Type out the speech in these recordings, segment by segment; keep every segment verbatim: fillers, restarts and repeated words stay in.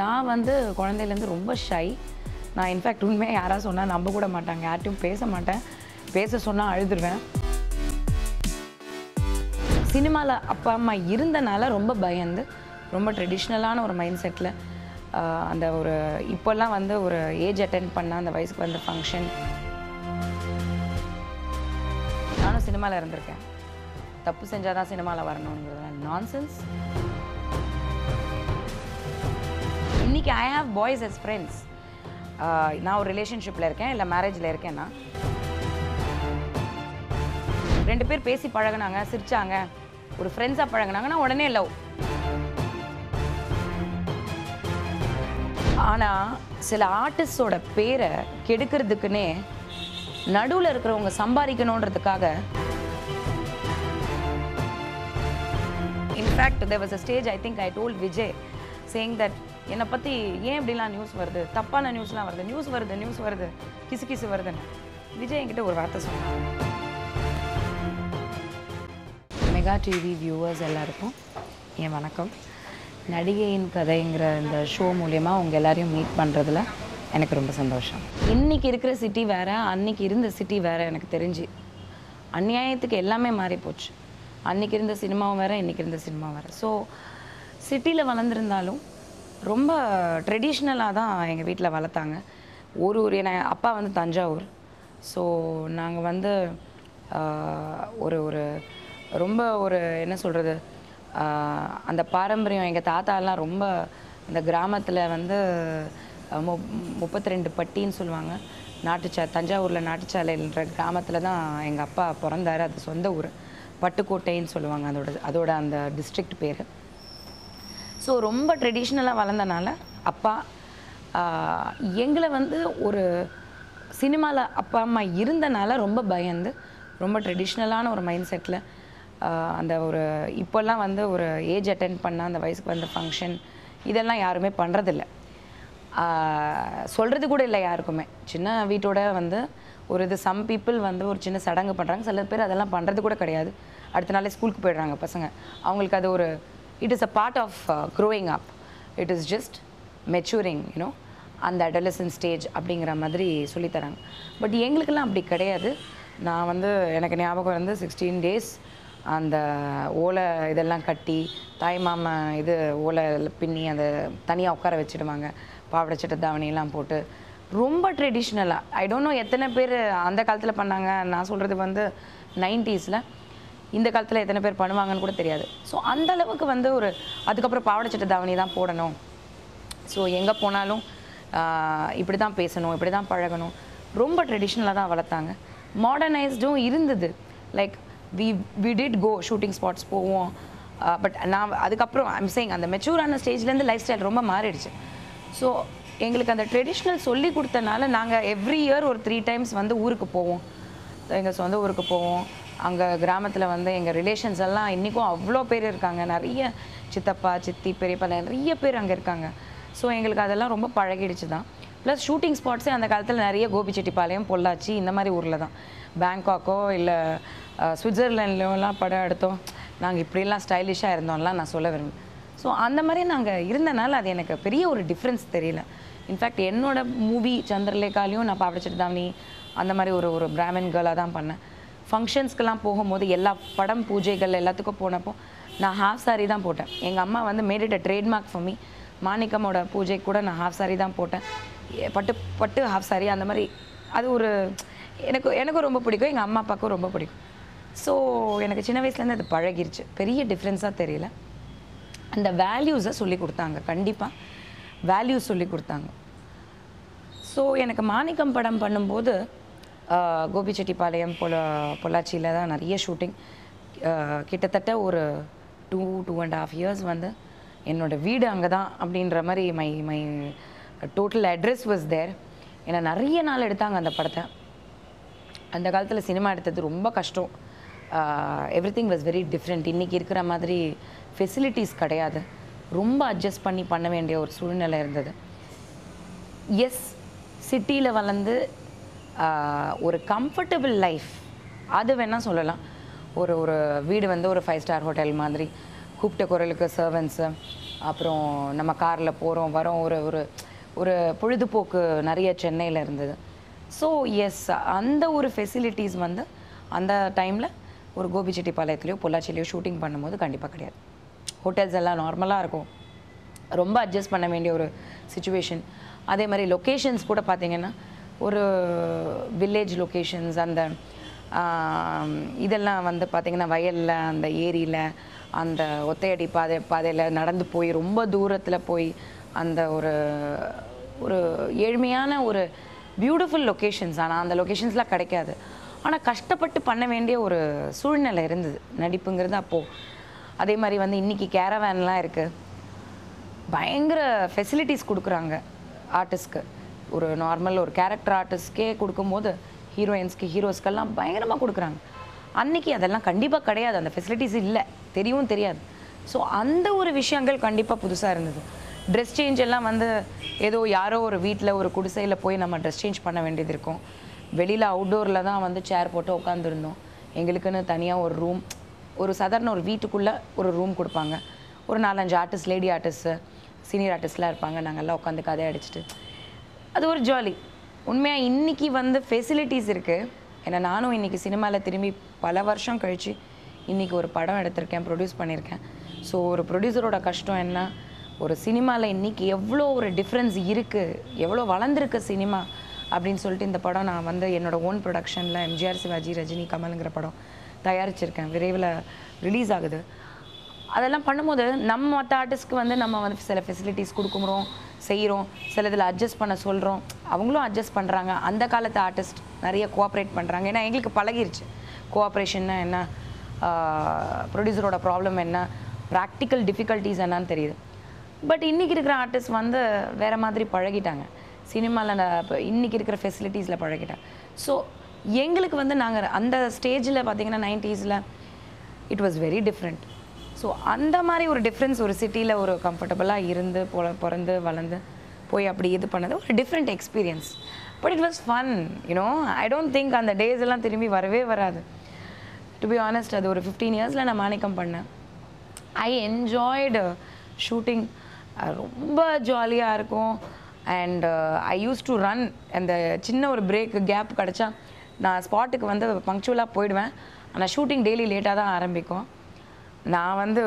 நான் வந்து குழந்தையிலிருந்து ரொம்ப ஷை. நான் இன்ஃபேக்ட் உண்மையை யாரா சொன்னா நம்ப கூட மாட்டாங்க. யார்ட்டும் பேச மாட்டேன். பேச சொன்னா அழுதுடுவேன். சினிமால அப்பா அம்மா இருந்தனால ரொம்ப பயந்து ரொம்ப ட்ரெடிஷனலான ஒரு மைண்ட் செட்ல அந்த ஒரு இப்போல்லாம் வந்து ஒரு ஏஜ் அட்டெண்ட் பண்ண அந்த வயசுக்கு வந்த ஃபங்க்ஷன். நானும் சினிமால இருந்திருக்கேன். தப்பு செஞ்சாதான் சினிமால வரணும்ங்கிறது நான்சென்ஸ். இன்னைக்கு I have boys as friends. நான் ஒரு ரிலேஷன்ஷிப்ல இருக்கேன் இல்ல மேரேஜ்ல இருக்கேன்னா ரெண்டு பேர் பேசி பழகுனாங்க சிரிச்சாங்க ஒரு ஃப்ரெண்ட்ஸா பழகுனாங்கன்னா உடனே லவ். ஆனா சில ஆர்டிஸ்டோட பேரை கெடுக்கிறதுக்குன்னே நடுவில் இருக்கிறவங்க சம்பாதிக்கணும்ன்றதுக்காக in fact there was a stage I think I told Vijay saying that என்னை பற்றி ஏன் இப்படிலாம் நியூஸ் வருது தப்பான நியூஸ்லாம் வருது நியூஸ் வருது நியூஸ் வருது கிசு கிசு வருதுன்னு விஜய் என்கிட்ட ஒரு வார்த்தை சொன்னாங்க. மெகா டிவி வியூவர்ஸ் எல்லாருக்கும் என் வணக்கம். நடிகையின் கதைங்கிற இந்த ஷோ மூலயமா உங்கள் எல்லாரையும் மீட் பண்ணுறதுல எனக்கு ரொம்ப சந்தோஷம். இன்றைக்கி இருக்கிற சிட்டி வேறு அன்றைக்கி இருந்த சிட்டி வேறு எனக்கு தெரிஞ்சு அநியாயத்துக்கு எல்லாமே மாறி போச்சு. அன்றைக்கி இருந்த சினிமாவும் வேறு இன்றைக்கி இருந்த சினிமா வேறு. ஸோ சிட்டியில் வளர்ந்துருந்தாலும் ரொம்ப ட்ரெடிஷ்னலாக தான் எங்கள் வீட்டில் வளர்த்தாங்க. ஒரு ஒரு என் அப்பா வந்து தஞ்சாவூர். ஸோ நாங்கள் வந்து ஒரு ஒரு ரொம்ப ஒரு என்ன சொல்கிறது அந்த பாரம்பரியம் எங்கள் தாத்தாலாம் ரொம்ப இந்த கிராமத்தில் வந்து மு முப்பத்தி ரெண்டு பட்டின்னு சொல்லுவாங்க நாட்டுச்சா தஞ்சாவூரில் நாட்டுச்சாலைன்ற கிராமத்தில் தான் எங்கள் அப்பா பிறந்தார். அது சொந்த ஊர் பட்டுக்கோட்டைன்னு சொல்லுவாங்க அதோட அதோட அந்த டிஸ்ட்ரிக்ட் பேர். ஸோ ரொம்ப ட்ரெடிஷ்னலாக வளர்ந்தனால அப்பா எங்களை வந்து ஒரு சினிமாவில் அப்பா அம்மா இருந்தனால ரொம்ப பயந்து ரொம்ப ட்ரெடிஷ்னலான ஒரு மைண்ட் செட்டில் அந்த ஒரு இப்போல்லாம் வந்து ஒரு ஏஜ் அட்டெண்ட் பண்ண அந்த வயசுக்கு வந்த ஃபங்க்ஷன் இதெல்லாம் யாருமே பண்ணுறதில்ல சொல்கிறது கூட இல்லை யாருக்குமே. சின்ன வீட்டோட வந்து ஒரு இது சம் பீப்புள் வந்து ஒரு சின்ன சடங்கு பண்ணுறாங்க சில பேர் அதெல்லாம் பண்ணுறது கூட கிடையாது. அடுத்த நாளே ஸ்கூலுக்கு போயிடுறாங்க பசங்க. அவங்களுக்கு அது ஒரு it is a part of uh, growing up, it is just maturing, you know, and the adolescent stage அப்படிங்கிற மாதிரி சொல்லி தராங்க. பட் எங்களுக்கெல்லாம் அப்படி கிடையாது. நான் வந்து எனக்கு ஞாபகம் வந்து சிக்ஸ்டீன் டேஸ் அந்த ஓலை இதெல்லாம் கட்டி தாய் மாமா இது ஓலை பின்னி அந்த தனியாக உட்கார வச்சுடுவாங்க பாவடை சட்டை தாவணியெல்லாம் போட்டு ரொம்ப ட்ரெடிஷ்னலாக. ஐ டோன்ட் நோ எத்தனை பேர் அந்த காலத்தில் பண்ணாங்க. நான் சொல்கிறது வந்து நைன்டீஸில் இந்த காலத்தில் எத்தனை பேர் பண்ணுவாங்கன்னு கூட தெரியாது. ஸோ அந்த அளவுக்கு வந்து ஒரு அதுக்கப்புறம் பாவாடை சட்டை தாவணி தான் போடணும். ஸோ எங்கே போனாலும் இப்படி தான் பேசணும் இப்படி தான் பழகணும் ரொம்ப ட்ரெடிஷ்னலாக தான் வளர்த்தாங்க. மாடர்னைஸ்டும் இருந்தது. Like we we did go shooting spots போவோம். பட் நான் அதுக்கப்புறம் ஐம் சேயிங் அந்த மெச்சூரான ஸ்டேஜ்லேருந்து லைஃப் ஸ்டைல் ரொம்ப மாறிடுச்சு. ஸோ எங்களுக்கு அந்த ட்ரெடிஷ்னல் சொல்லி கொடுத்தனால நாங்கள் எவ்ரி இயர் ஒரு த்ரீ டைம்ஸ் வந்து ஊருக்கு போவோம். எங்கள் சொந்த ஊருக்கு போவோம். அங்கே கிராமத்தில் வந்து எங்கள் ரிலேஷன்ஸ் எல்லாம் இன்றைக்கும் அவ்வளோ பேர் இருக்காங்க. நிறைய சித்தப்பா சித்தி பெரியப்பா நிறைய பேர் அங்கே இருக்காங்க. ஸோ எங்களுக்கு அதெல்லாம் ரொம்ப பழகிடுச்சு தான். ப்ளஸ் ஷூட்டிங் ஸ்பாட்ஸே அந்த காலத்தில் நிறைய கோபிச்செட்டிப்பாளையம் பொள்ளாச்சி இந்த மாதிரி ஊரில் தான். பேங்காக்கோ இல்லை சுவிட்சர்லாண்ட்லாம் படம் எடுத்தோம். நாங்கள் இப்படிலாம் ஸ்டைலிஷாக இருந்தோம்லாம் நான் சொல்ல விரும்புகிறேன். ஸோ அந்த மாதிரி நாங்கள் இருந்தனால அது எனக்கு பெரிய ஒரு டிஃப்ரென்ஸ் தெரியல. இன்ஃபேக்ட் என்னோடய மூவி சந்திரலேகாலையும் நான் பாவடைச்சிட்டு தான் நீ அந்த மாதிரி ஒரு ஒரு பிராமின் கேர்ளாக தான் பண்ணேன். ஃபங்க்ஷன்ஸ்க்கெல்லாம் போகும்போது எல்லா படம் பூஜைகள் எல்லாத்துக்கும் போனப்போ நான் ஹாஃப் சாரி தான் போட்டேன். எங்கள் அம்மா வந்து made it a trademark for me. மாணிக்கமோட பூஜை கூட நான் ஹாஃப் சாரி தான் போட்டேன். பட்டு பட்டு ஹாஃப் சாரி அந்த மாதிரி அது ஒரு எனக்கு எனக்கும் ரொம்ப பிடிக்கும் எங்கள் அம்மா அப்பாவுக்கும் ரொம்ப பிடிக்கும். ஸோ எனக்கு சின்ன வயசுலேருந்து அது பழகிருச்சு. பெரிய டிஃப்ரென்ஸாக தெரியல. அந்த வேல்யூஸை சொல்லி கொடுத்தாங்க கண்டிப்பாக வேல்யூஸ் சொல்லி கொடுத்தாங்க. ஸோ எனக்கு மாணிக்கம் படம் பண்ணும்போது கோபிச்செட்டிப்பாளையம் பொல பொள்ளாச்சியில் தான் நிறைய ஷூட்டிங். கிட்டத்தட்ட ஒரு two two and half years வந்து என்னோடய வீடு அங்கே தான் அப்படின்ற மாதிரி my my total address was there. ஏன்னா நிறைய நாள் எடுத்தாங்க அந்த படத்தை. அந்த காலத்தில் சினிமா எடுத்தது ரொம்ப கஷ்டம். Every thing was very different. இன்றைக்கி இருக்கிற மாதிரி ஃபெசிலிட்டிஸ் கிடையாது. ரொம்ப அட்ஜஸ்ட் பண்ணி பண்ண வேண்டிய ஒரு சூழ்நிலை இருந்தது. எஸ் சிட்டியில் வளர்ந்து ஒரு கம்ஃபர்டபுள் லைஃப் அது வேணால் சொல்லலாம். ஒரு ஒரு வீடு வந்து ஒரு ஃபைவ் ஸ்டார் ஹோட்டல் மாதிரி கூப்பிட்ட குரலுக்கு சர்வன்ஸு அப்புறம் நம்ம காரில் போகிறோம் வரோம் ஒரு ஒரு ஒரு பொழுதுபோக்கு நிறைய சென்னையில் இருந்தது. ஸோ எஸ் அந்த ஒரு ஃபெசிலிட்டிஸ் வந்து அந்த டைமில் ஒரு கோபிச்செட்டிப்பாளையத்துலேயோ பொள்ளாச்சிலேயோ ஷூட்டிங் பண்ணும்போது கண்டிப்பாக கிடையாது. ஹோட்டல்ஸ் எல்லாம் நார்மலாக இருக்கும், ரொம்ப அட்ஜஸ்ட் பண்ண வேண்டிய ஒரு சுச்சுவேஷன். அதே மாதிரி லொக்கேஷன்ஸ் கூட பார்த்திங்கன்னா ஒரு வில்லேஜ் லொக்கேஷன்ஸ், அந்த இதெல்லாம் வந்து பார்த்திங்கன்னா வயலில் அந்த ஏரியில் அந்த ஒத்தையடி பாதை பாதையில் நடந்து போய் ரொம்ப தூரத்தில் போய் அந்த ஒரு ஒரு ஏழ்மையான ஒரு பியூட்டிஃபுல் லொக்கேஷன்ஸ். ஆனால் அந்த லொக்கேஷன்ஸ்லாம் கிடைக்காது. ஆனால் கஷ்டப்பட்டு பண்ண வேண்டிய ஒரு சூழ்நிலை இருந்தது நடிப்புங்கிறது அப்போது. அதே மாதிரி வந்து இன்றைக்கி கேரவேன்லாம் இருக்குது, பயங்கர ஃபெசிலிட்டிஸ் கொடுக்குறாங்க ஆர்டிஸ்ட்க்கு. ஒரு நார்மல் ஒரு கேரக்டர் ஆர்டிஸ்ட்கே கொடுக்கும்போது ஹீரோயின்ஸ்க்கு ஹீரோஸ்க்கெல்லாம் பயங்கரமாக கொடுக்குறாங்க. அன்றைக்கி அதெல்லாம் கண்டிப்பாக கிடையாது, அந்த ஃபெசிலிட்டிஸ் இல்லை, தெரியவும் தெரியாது. ஸோ அந்த ஒரு விஷயங்கள் கண்டிப்பாக புதுசாக இருந்தது. ட்ரெஸ் சேஞ்ச் எல்லாம் வந்து ஏதோ யாரோ ஒரு வீட்டில் ஒரு குடிசையில் போய் நம்ம ட்ரெஸ் சேஞ்ச் பண்ண வேண்டியது இருக்கும். வெளியில் அவுட்டோரில் தான் வந்து சேர் போட்டு உட்காந்துருந்தோம். எங்களுக்குன்னு தனியாக ஒரு ரூம், ஒரு சாதாரண ஒரு வீட்டுக்குள்ளே ஒரு ரூம் கொடுப்பாங்க. ஒரு நாலஞ்சு ஆர்டிஸ்ட், லேடி ஆர்டிஸ்ட்டு, சீனியர் ஆர்டிஸ்ட்லாம் இருப்பாங்க. நாங்கள்லாம் உட்காந்து கதை அடிச்சுட்டு அது ஒரு ஜாலி. உண்மையாக இன்றைக்கி வந்து ஃபெசிலிட்டிஸ் இருக்குது. ஏன்னா நானும் இன்றைக்கி சினிமாவில் திரும்பி பல வருஷம் கழித்து இன்றைக்கி ஒரு படம் எடுத்திருக்கேன், ப்ரொடியூஸ் பண்ணியிருக்கேன். ஸோ ஒரு ப்ரொடியூசரோட கஷ்டம் என்ன, ஒரு சினிமாவில் இன்றைக்கி எவ்வளோ ஒரு டிஃப்ரென்ஸ் இருக்குது, எவ்வளோ வளர்ந்துருக்கு சினிமா அப்படின்னு சொல்லிட்டு இந்த படம் நான் வந்து என்னோடய ஓன் ப்ரொடக்ஷனில் எம்ஜிஆர், சிவாஜி, ரஜினி, கமலுங்கிற படம் தயாரிச்சிருக்கேன். விரைவில் ரிலீஸ் ஆகுது. அதெல்லாம் பண்ணும்போது நம்ம மற்ற ஆர்டிஸ்ட்க்கு வந்து நம்ம வந்து சில ஃபெசிலிட்டிஸ் கொடுக்குறோம், செய்கிறோம், சில இதில் அட்ஜஸ்ட் பண்ண சொல்கிறோம், அவங்களும் அட்ஜஸ்ட் பண்ணுறாங்க. அந்த காலத்து ஆர்டிஸ்ட் நிறைய கோஆப்ரேட் பண்ணுறாங்க. ஏன்னா எங்களுக்கு பழகிருச்சு கோஆப்ரேஷன்னா என்ன, ப்ரொடியூசரோட ப்ராப்ளம் என்ன, ப்ராக்டிக்கல் டிஃபிகல்ட்டிஸ் என்னான்னு தெரியுது. பட் இன்றைக்கி இருக்கிற ஆர்டிஸ்ட் வந்து வேறு மாதிரி பழகிட்டாங்க, சினிமாவில் இப்போ இன்றைக்கி இருக்கிற ஃபெசிலிட்டிஸில் பழகிட்டாங்க. ஸோ எங்களுக்கு வந்து நாங்கள் அந்த ஸ்டேஜில் பார்த்திங்கன்னா நைன்டீஸில் it was very different. So அந்த மாதிரி ஒரு டிஃப்ரென்ஸ், ஒரு சிட்டியில் ஒரு கம்ஃபர்டபுளாக இருந்து பொ பிறந்து வளர்ந்து போய் அப்படி இது பண்ணது ஒரு different experience. But it was fun, you know. I don't think அந்த டேஸ் எல்லாம் திரும்பி வரவே வராது, டு பி ஆனஸ்ட். அது ஒரு ஃபிஃப்டீன் இயர்ஸில் நான் மாணிக்கம் பண்ணேன். ஐ என்ஜாய்டு ஷூட்டிங், ரொம்ப ஜாலியாக இருக்கும். And I use to run, அந்த சின்ன ஒரு பிரேக் கேப் கிடச்சா நான் ஸ்பாட்டுக்கு வந்து பங்க்சுவலாக போயிடுவேன். ஆனால் ஷூட்டிங் டெய்லி லேட்டாக தான் ஆரம்பிக்கும். நான் வந்து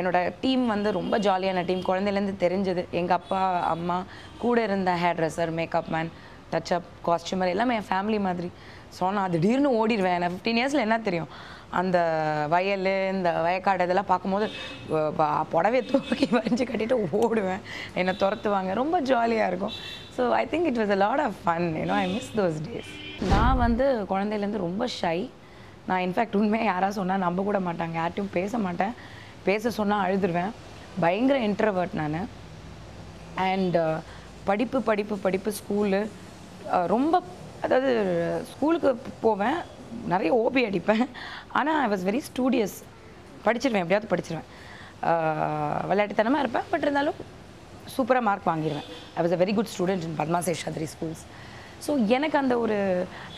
என்னோடய டீம் வந்து ரொம்ப ஜாலியான டீம், குழந்தையிலேருந்து தெரிஞ்சது. எங்கள் அப்பா அம்மா கூட இருந்த hair dresser, makeup man, touch-up, costumer எல்லாமே என் ஃபேமிலி மாதிரி. ஸோ நான் திடீர்னு ஓடிடுவேன். நான் ஃபிஃப்டீன் இயர்ஸில் என்ன தெரியும், அந்த வயல், இந்த வயக்காடு இதெல்லாம் பார்க்கும்போது புடவையை தூக்கி வரைஞ்சி கட்டிட்டு ஓடுவேன், என்னை துரத்துவாங்க, ரொம்ப ஜாலியாக இருக்கும். So I think it was a lot of fun, you know. I miss those days. நான் வந்து குழந்தையிலேருந்து ரொம்ப ஷை. நான் இன்ஃபேக்ட் உண்மையாக யாராக சொன்னால் நம்ப கூட மாட்டாங்க, யார்ட்டையும் பேச மாட்டேன், பேச சொன்னால் அழுதுருவேன். பயங்கர இன்ட்ரவர்ட் நான். அண்ட் படிப்பு படிப்பு படிப்பு ஸ்கூலு ரொம்ப, அதாவது ஸ்கூலுக்கு போவேன், நிறைய ஓபி அடிப்பேன். ஆனால் ஐ வாஸ் வெரி ஸ்டூடியஸ், படிச்சிருவேன், எப்படியாவது படிச்சிருவேன், விளையாட்டுத்தனமாக இருப்பேன். பட் இருந்தாலும் சூப்பராக மார்க் வாங்கிடுவேன். I was a very good student in Padma Seshadri schools. So எனக்கு அந்த ஒரு,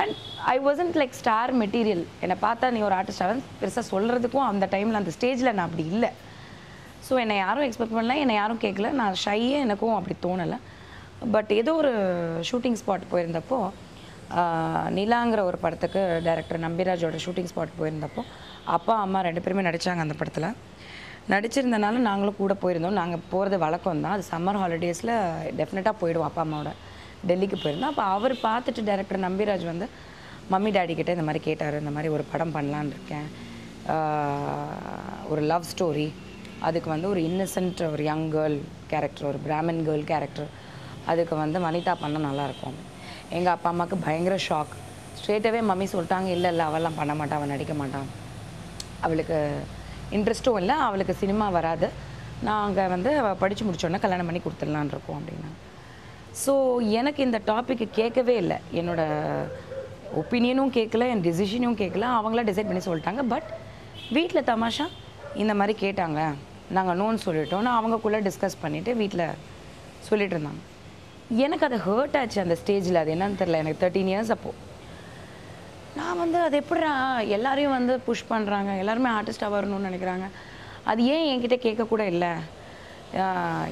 and I wasn't like star material. என்னை பார்த்தா நீ ஒரு ஆர்டிஸ்ட் ஆகணும் பெருசாக சொல்கிறதுக்கும் அந்த டைமில் அந்த ஸ்டேஜில் நான் அப்படி இல்லை. ஸோ என்னை யாரும் எக்ஸ்பெக்ட் பண்ணல, என்னை யாரும் கேட்கல, நான் ஷையே எனக்கும் அப்படி தோணலை. பட் ஏதோ ஒரு ஷூட்டிங் ஸ்பாட் போயிருந்தப்போ, நிலாங்கிற ஒரு படத்துக்கு டைரக்டர் நம்பிராஜோட ஷூட்டிங் ஸ்பாட் போயிருந்தப்போ அப்பா அம்மா ரெண்டு பேருமே நடித்தாங்க அந்த படத்தில். நடிச்சிருந்தனால நாங்களும் கூட போயிருந்தோம். நாங்கள் போகிறது வழக்கம் தான், அது சம்மர் ஹாலிடேஸில் டெஃபினட்டாக போயிடுவோம் அப்பா அம்மாவோட. டெல்லிக்கு போயிருந்தோம். அப்போ அவர் பார்த்துட்டு டைரக்டர் நம்பிராஜ் வந்து மம்மி டாடி கிட்டே இந்த மாதிரி கேட்டார், இந்த மாதிரி ஒரு படம் பண்ணலான்னு இருக்கேன், ஒரு லவ் ஸ்டோரி, அதுக்கு வந்து ஒரு இன்னசென்ட் ஒரு யங் கேர்ள் கேரக்டர், ஒரு பிராமின் கேர்ள் கேரக்டர், அதுக்கு வந்து வனிதா பண்ணால் நல்லாயிருக்கும். எங்கள் அப்பா அம்மாவுக்கு பயங்கர ஷாக். ஸ்ட்ரெயிட்டாகவே மம்மி சொல்லிட்டாங்க, இல்லை இல்லை அவெல்லாம் பண்ண மாட்டான், அவள் நடிக்க மாட்டான், அவளுக்கு இன்ட்ரெஸ்ட்டும் இல்லை, அவளுக்கு சினிமா வராது, நாங்கள் வந்து அவள் படித்து முடித்தோடனே கல்யாணம் பண்ணி கொடுத்துடலான் இருக்கோம் அப்படின்னா. ஸோ எனக்கு இந்த டாப்பிக்கு கேட்கவே இல்லை, என்னோடய ஒப்பீனியனும் கேட்கல, என் டிசிஷனும் கேட்கல, அவங்களாம் டிசைட் பண்ணி சொல்லிட்டாங்க. பட் வீட்டில் தமாஷா இந்த மாதிரி கேட்டாங்க, நாங்கள் நோன்னு சொல்லிட்டோம். நான் அவங்கக்குள்ளே டிஸ்கஸ் பண்ணிவிட்டு வீட்டில் சொல்லிகிட்டு இருந்தாங்க. எனக்கு அது ஹர்ட் ஆச்சு அந்த ஸ்டேஜில். அது என்னன்னு தெரில, எனக்கு தேர்ட்டீன் இயர்ஸ் அப்போது. நான் வந்து அது எப்படின்னா எல்லாரையும் வந்து புஷ் பண்ணுறாங்க, எல்லாருமே ஆர்டிஸ்டாக வரணும்னு நினைக்கிறாங்க, அது ஏன் என்கிட்ட கேட்கக்கூட இல்லை,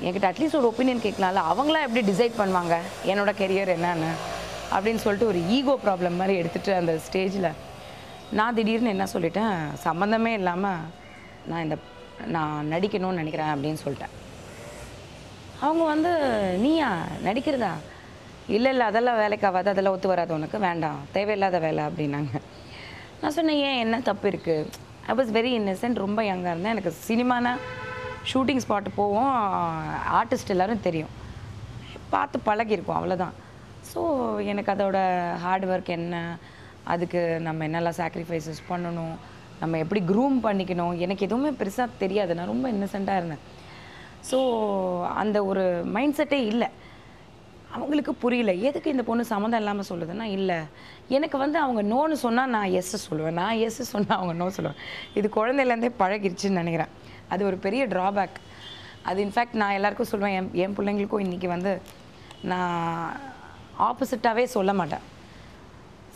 என்கிட்ட அட்லீஸ்ட் ஒரு ஒப்பீனியன் கேட்கலாம்ல, அவங்களா எப்படி டிசைட் பண்ணுவாங்க என்னோட கெரியர் என்னன்னு அப்படின்னு சொல்லிட்டு ஒரு ஈகோ ப்ராப்ளம் மாதிரி எடுத்துகிட்டு அந்த ஸ்டேஜில் நான் திடீர்னு என்ன சொல்லிட்டேன், சம்மந்தமே இல்லாமல் நான் இந்த நான் நடிக்கணும்னு நினைக்கிறேன் அப்படின்னு சொல்லிட்டேன். அவங்க வந்து நீயா நடிக்கிறதா, இல்லை இல்லை அதெல்லாம் வேலைக்கு ஆகாது, அதெல்லாம் ஒத்து வராது, உனக்கு வேண்டாம், தேவையில்லாத வேலை அப்படின்னாங்க. நான் சொன்னேன் ஏன் என்ன தப்பு இருக்குது, ஐ வாஸ் வெரி இன்னசென்ட், ரொம்ப யங்காக இருந்தேன், எனக்கு சினிமானா ஷூட்டிங் ஸ்பாட்டு போவோம், ஆர்டிஸ்ட் எல்லோரும் தெரியும், பார்த்து பழகிருக்கும், அவ்வளோதான். ஸோ எனக்கு அதோட ஹார்ட் ஒர்க் என்ன, அதுக்கு நம்ம என்னெல்லாம் சாக்ரிஃபைஸஸ் பண்ணணும், நம்ம எப்படி க்ரூம் பண்ணிக்கணும், எனக்கு எதுவுமே பெருசாக தெரியாது, நான் ரொம்ப இன்னசென்ட்டாக இருந்தேன். ஸோ அந்த ஒரு மைண்ட் செட்டே இல்லை. அவங்களுக்கு புரியல எதுக்கு இந்த பொண்ணு சம்மந்தம் இல்லாமல் சொல்லுதுன்னா, இல்லை எனக்கு வந்து அவங்க நோன்னு சொன்னால் நான் எஸ் சொல்லுவேன், நான் எஸ் சொன்னால் அவங்க நோ சொல்லுவேன், இது குழந்தையிலேருந்தே பழகிடுச்சின்னு நினைக்கிறேன். அது ஒரு பெரிய ட்ராபேக். அது இன்ஃபேக்ட் நான் எல்லாேருக்கும் சொல்லுவேன், என் என் பிள்ளைங்களுக்கும் இன்றைக்கி வந்து நான் ஆப்போசிட்டாகவே சொல்ல மாட்டேன்,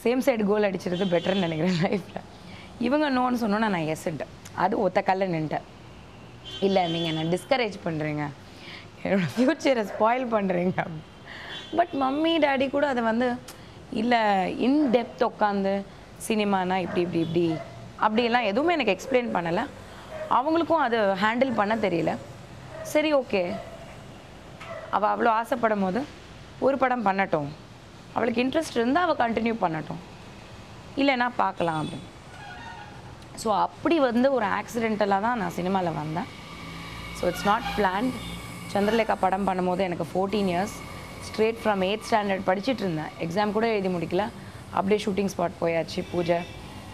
சேம் சைடு கோல் அடிச்சிருது பெட்டர்ன்னு நினைக்கிறேன் லைஃப்பில். இவங்க நோன்னு சொன்னோன்னா நான் எஸ்ன்ட்டேன், அது ஒத்த கல்ல நின்ட்டேன், இல்லை நீங்கள் நான் டிஸ்கரேஜ் பண்ணுறீங்க, என்னோடய ஃப்யூச்சரை ஸ்பாயில் பண்ணுறீங்க. பட் மம்மி டாடி கூட அதை வந்து இல்லை இன்டெப்த் உட்காந்து சினிமானா இப்படி இப்படி இப்படி அப்படிலாம் எதுவுமே எனக்கு எக்ஸ்பிளைன் பண்ணலை, அவங்களுக்கும் அது ஹேண்டில் பண்ண தெரியல. சரி ஓகே, அவள் அவ்வளோ ஆசைப்படும் போது ஒரு படம் பண்ணட்டும், அவளுக்கு இன்ட்ரெஸ்ட் இருந்தால் அவள் கண்டினியூ பண்ணட்டும், இல்லைன்னா பார்க்கலாம் அப்படின்னு. ஸோ அப்படி வந்து ஒரு ஆக்சிடென்டலாக தான் நான் சினிமாவில் வந்தேன். So it's not planned. Chandralekha படம் பண்ணும்போது எனக்கு fourteen years straight from eight standard படிச்சுட்டு இருந்தேன், எக்ஸாம் கூட எழுதி முடிக்கல, அப்படியே ஷூட்டிங் ஸ்பாட் போயாச்சு. பூஜை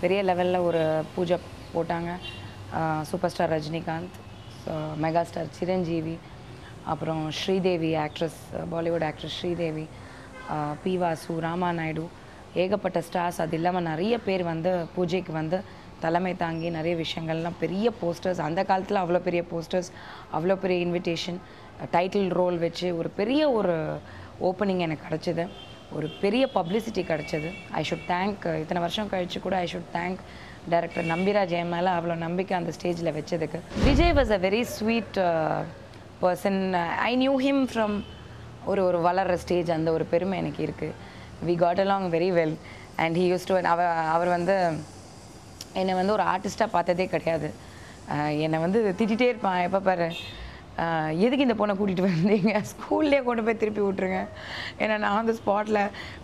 பெரிய லெவலில் ஒரு பூஜை போட்டாங்க, super star Rajinikanth, mega star Chiranjeevi, அப்புறம் Sridevi actress, Bollywood actress Sridevi, P Vasu, Rama Naidu, ஏகப்பட்ட ஸ்டார்ஸ். அது இல்லாமல் நிறைய பேர் வந்து பூஜைக்கு வந்து தலைமை தாங்கி நிறைய விஷயங்கள்லாம், பெரிய போஸ்டர்ஸ், அந்த காலத்தில் அவ்வளோ பெரிய போஸ்டர்ஸ், அவ்வளோ பெரிய இன்விடேஷன், டைட்டில் ரோல் வச்சு ஒரு பெரிய ஒரு ஓப்பனிங் எனக்கு கிடச்சிது, ஒரு பெரிய பப்ளிசிட்டி கிடச்சிது. ஐ ஷுட் தேங்க், இத்தனை வருஷம் கழிச்சு கூட I should thank director Nambiraj என் மேலே அவ்வளோ நம்பிக்கை அந்த ஸ்டேஜில் வச்சதுக்கு. Vijay was a very sweet person. I knew him from ஒரு ஒரு வளர்கிற ஸ்டேஜ், அந்த ஒரு பெருமை எனக்கு இருக்குது. We got along very well and he used to, அவ அவர் வந்து என்னை வந்து ஒரு ஆர்டிஸ்ட்டாக பார்த்ததே கிடையாது, என்னை வந்து திட்டிகிட்டே இருப்பான், எப்போ பாரு எதுக்கு இந்த பொண்ணை கூட்டிகிட்டு வந்தீங்க, ஸ்கூல்லேயே கொண்டு போய் திருப்பி விட்ருங்க, ஏன்னா நான் வந்து ஸ்பாட்டில்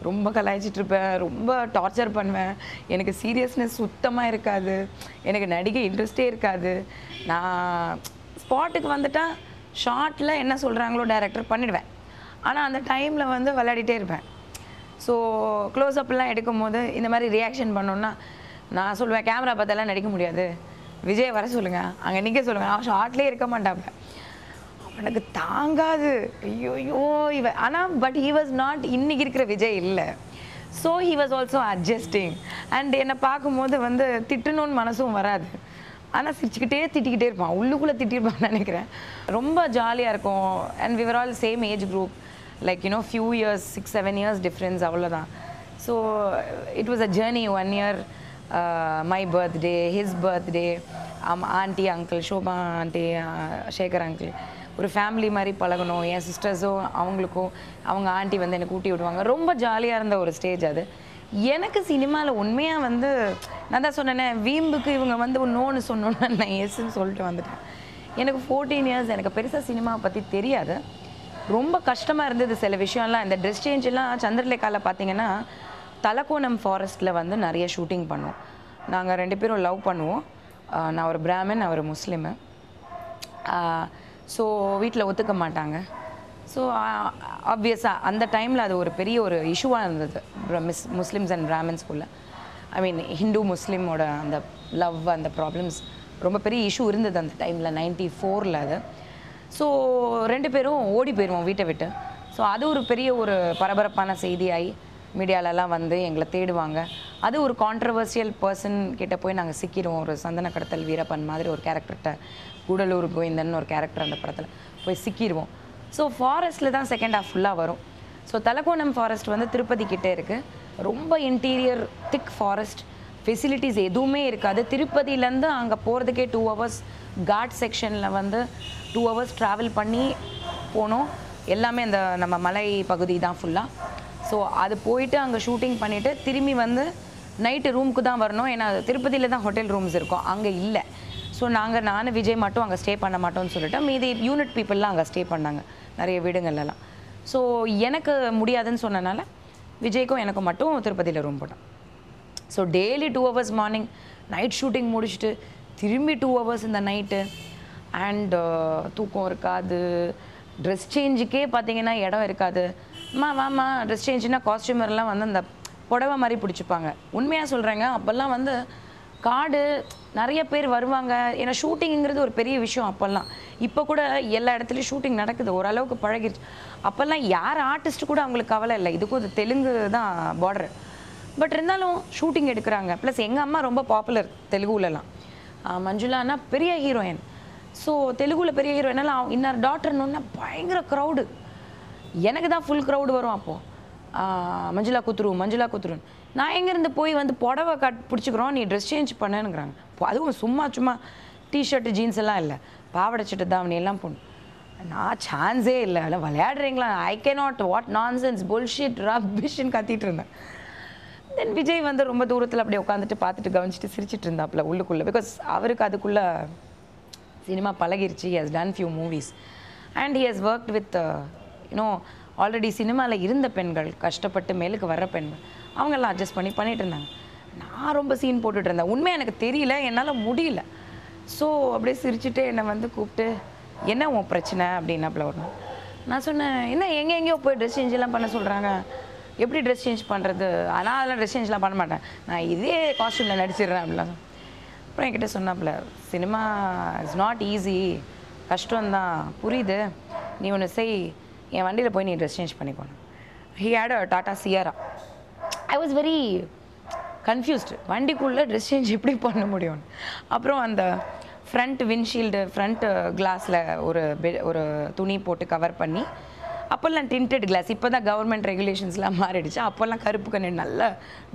ரொம்ப கலாய்ச்சிட்ருப்பேன், ரொம்ப டார்ச்சர் பண்ணுவேன், எனக்கு சீரியஸ்னஸ் சுத்தமாக இருக்காது, எனக்கு நடிக்க இன்ட்ரெஸ்டே இருக்காது, நான் ஸ்பாட்டுக்கு வந்துட்டால் ஷார்ட்டில் என்ன சொல்கிறாங்களோ டைரக்டர் பண்ணிடுவேன், ஆனால் அந்த டைமில் வந்து விளையாடிட்டே இருப்பேன். ஸோ க்ளோஸ்அப்லாம் எடுக்கும் போது இந்த மாதிரி ரியாக்ஷன் பண்ணோன்னா நான் சொல்லுவேன், கேமரா பார்த்தெல்லாம் நடிக்க முடியாது, விஜய் வர சொல்லுங்கள், அங்கே நிற்க சொல்லுங்கள், நான் ஷார்ட்லேயே இருக்க மாட்டாப்பேன், எனக்கு தாங்காது, ஐயோயோ இவ. ஆனால் பட் ஹி வாஸ் நாட் இன்றைக்கி இருக்கிற விஜய் இல்லை. So he was also adjusting and என்னை பார்க்கும்போது வந்து திட்டணும்னு மனசும் வராது, ஆனால் சிரிச்சுக்கிட்டே திட்டிக்கிட்டே இருப்பான், உள்ளுக்குள்ளே திட்டிருப்பான்னு நினைக்கிறேன். ரொம்ப ஜாலியாக இருக்கும் and we were all same age group, like you know few years, six seven years difference, அவ்வளோதான். So it was a journey, one year, my birthday, his birthday, aunty uncle, Shobha aunty, Sekar uncle, ஒரு ஃபேமிலி மாதிரி பழகணும். என் சிஸ்டர்ஸும் அவங்களுக்கும் அவங்க ஆண்டி வந்து என்னை கூட்டி விடுவாங்க, ரொம்ப ஜாலியாக இருந்த ஒரு ஸ்டேஜ் அது. எனக்கு சினிமாவில் உண்மையாக வந்து நான் தான் சொன்னேன், வீம்புக்கு இவங்க வந்து நோன்னு சொன்னோன்னா நான் எஸ்ன்னு சொல்லிட்டு வந்துட்டேன். எனக்கு ஃபோர்டீன் இயர்ஸ், எனக்கு பெருசாக சினிமாவை பற்றி தெரியாது, ரொம்ப கஷ்டமாக இருந்தது சில விஷயம்லாம். இந்த ட்ரெஸ் சேஞ்செல்லாம் சந்திரலேகாவில் பார்த்தீங்கன்னா தலக்கோணம் ஃபாரஸ்ட்டில் வந்து நிறைய ஷூட்டிங் பண்ணுவோம், நாங்கள் ரெண்டு பேரும் லவ் பண்ணுவோம், நான் ஒரு பிராமின், அவர் முஸ்லீமு. ஸோ வீட்டில் ஒத்துக்க மாட்டாங்க. ஸோ ஆப்வியஸாக அந்த டைமில் அது ஒரு பெரிய ஒரு இஷ்யூவாக இருந்தது, மிஸ் முஸ்லீம்ஸ் அண்ட் பிராமின்ஸ்குள்ளே, ஐ மீன் ஹிந்து முஸ்லீமோட அந்த லவ், அந்த ப்ராப்ளம்ஸ் ரொம்ப பெரிய இஷ்யூ இருந்தது அந்த டைமில், நைன்டி ஃபோரில் அது. ஸோ ரெண்டு பேரும் ஓடி போயிடுவோம் வீட்டை விட்டு. ஸோ அது ஒரு பெரிய ஒரு பரபரப்பான செய்தியாகி மீடியாலெலாம் வந்து எங்களை தேடுவாங்க. அது ஒரு கான்ட்ரவர்சியல் பர்சன் கிட்டே போய் நாங்கள் சிக்கிடுவோம், ஒரு சந்தன கடத்தல் வீரப்பன் மாதிரி ஒரு கேரக்டர்கிட்ட, கூடலூர் கோவிந்தன் ஒரு கேரக்டர் அந்த படத்தில் போய் சிக்கிடுவோம். ஸோ ஃபாரஸ்ட்டில் தான் செகண்ட் ஹாஃப் ஃபுல்லாக வரும். ஸோ தலக்கோணம் ஃபாரஸ்ட் வந்து திருப்பதி கிட்டே இருக்குது, ரொம்ப இன்டீரியர் திக் ஃபாரஸ்ட், ஃபெசிலிட்டிஸ் எதுவுமே இருக்காது. திருப்பதியிலேருந்து அங்கே போகிறதுக்கே டூ ஹவர்ஸ் காட் செக்ஷனில் வந்து டூ ஹவர்ஸ் ட்ராவல் பண்ணி போனோம். எல்லாமே அந்த நம்ம மலை பகுதி தான் ஃபுல்லாக. ஸோ அது போயிட்டு அங்கே ஷூட்டிங் பண்ணிவிட்டு திரும்பி வந்து நைட்டு ரூமுக்கு தான் வரணும். ஏன்னா திருப்பதியில் தான் ஹோட்டல் ரூம்ஸ் இருக்கும், அங்கே இல்லை. ஸோ நாங்கள் நான் விஜய் மட்டும் அங்கே ஸ்டே பண்ண மாட்டோம்னு சொல்லிட்டு மீதி யூனிட் பீப்புளெலாம் அங்கே ஸ்டே பண்ணாங்க நிறைய வீடுங்கள்லாம். ஸோ எனக்கு முடியாதுன்னு சொன்னனால விஜய்க்கும் எனக்கும் மட்டும் திருப்பதியில் ரூம் போட்டோம். So daily two hours morning, night shooting முடிச்சுட்டு திரும்பி டூ ஹவர்ஸ் இந்த நைட்டு. அண்ட் தூக்கம் இருக்காது, ட்ரெஸ் சேஞ்சுக்கே பார்த்தீங்கன்னா இடம் இருக்காது. அம்மா வாம்மா ட்ரெஸ் சேஞ்சுன்னா காஸ்டியூமர்லாம் வந்து அந்த புடவை மாதிரி பிடிச்சிப்பாங்க. உண்மையாக சொல்கிறேங்க, அப்போல்லாம் வந்து காடு நிறைய பேர் வருவாங்க. ஏன்னா ஷூட்டிங்கிறது ஒரு பெரிய விஷயம் அப்போல்லாம். இப்போ கூட எல்லா இடத்துலையும் ஷூட்டிங் நடக்குது, ஓரளவுக்கு பழகிடுச்சு. அப்போல்லாம் யார் ஆர்டிஸ்ட்டு கூட அவங்களுக்கு கவலை இல்லை. இதுக்கும் இது தெலுங்கு தான் பார்டர், பட் இருந்தாலும் ஷூட்டிங் எடுக்கிறாங்க. ப்ளஸ் எங்கள் அம்மா ரொம்ப பாப்புலர் தெலுங்குலலாம், மஞ்சுளானா பெரிய ஹீரோயின். ஸோ தெலுங்கில் பெரிய ஹீரோயினால அவங்க இன்னொரு டாக்டர்னோன்னா பயங்கர க்ரௌடு. எனக்கு தான் ஃபுல் க்ரௌடு வரும். அப்போது மஞ்சுளா குத்துரு மஞ்சுளா குத்துருன்னு நான் எங்கேருந்து போய் வந்து புடவை கட் பிடிச்சிக்கிறோம், நீ ட்ரெஸ் சேஞ்ச் பண்ணுங்கிறாங்க. அதுவும் சும்மா சும்மா டிஷர்ட்டு ஜீன்ஸ் எல்லாம் இல்லை, பாவடை சட்டை தாவணி எல்லாம் போடணும். நான் சான்ஸே இல்லை, இல்லை விளையாடுறீங்களா, I can not, what nonsense, bullshit, ரப்பிஷ்ன்னு கத்திட்டு இருந்தேன். தென் விஜய் வந்து ரொம்ப தூரத்தில் அப்படியே உட்காந்துட்டு பார்த்துட்டு கவனிச்சிட்டு சிரிச்சிட்டு இருந்தாப்புல உள்ளுக்குள்ளே. பிகாஸ் அவருக்கு அதுக்குள்ளே சினிமா பழகிருச்சு. He has done few movies and he has worked with you know already சினிமாவில் இருந்த பெண்கள், கஷ்டப்பட்டு மேலுக்கு வர்ற பெண்கள், அவங்கெல்லாம் அட்ஜஸ்ட் பண்ணி பண்ணிகிட்டு இருந்தாங்க. நான் ரொம்ப சீன் போட்டுட்டு இருந்தேன், உண்மையாக எனக்கு தெரியல, என்னால் முடியல. ஸோ அப்படியே சிரிச்சுட்டு என்னை வந்து கூப்பிட்டு என்ன உன் பிரச்சனை அப்படின்னு அப்படி வரணும். நான் சொன்னேன், என்ன எங்கே எங்கேயோ போய் ட்ரெஸ் சேஞ்செல்லாம் பண்ண சொல்கிறாங்க, எப்படி ட்ரெஸ் சேஞ்ச் பண்ணுறது, ஆனால் அதெல்லாம் ட்ரெஸ் சேஞ்செலாம் பண்ண மாட்டேன், நான் இதே காஸ்ட்யூமில் நடிச்சிடுறேன் அப்படிலாம். அப்புறம் என்கிட்ட சொன்னாப்புல, சினிமா இஸ் நாட் ஈஸி, கஷ்டம்தான் புரியுது, நீ ஒன்று செய், என் வண்டியில் போய் நீ ட்ரெஸ் சேஞ்ச் பண்ணிக்கணும். He had a Tata Sierra. I was very confused, வண்டிக்குள்ளே ட்ரெஸ் சேஞ்ச் எப்படி பண்ண முடியும்னு. அப்புறம் அந்த ஃப்ரண்ட் விண்ட்ஷீல்டு ஃப்ரண்ட்டு கிளாஸில் ஒரு ஒரு துணி போட்டு கவர் பண்ணி, அப்போல்லாம் டிண்டட் கிளாஸ், இப்போ தான் கவர்மெண்ட் ரெகுலேஷன்ஸ்லாம் மாறிடுச்சு, அப்போல்லாம் கருப்பு கண்ணாடி, நல்ல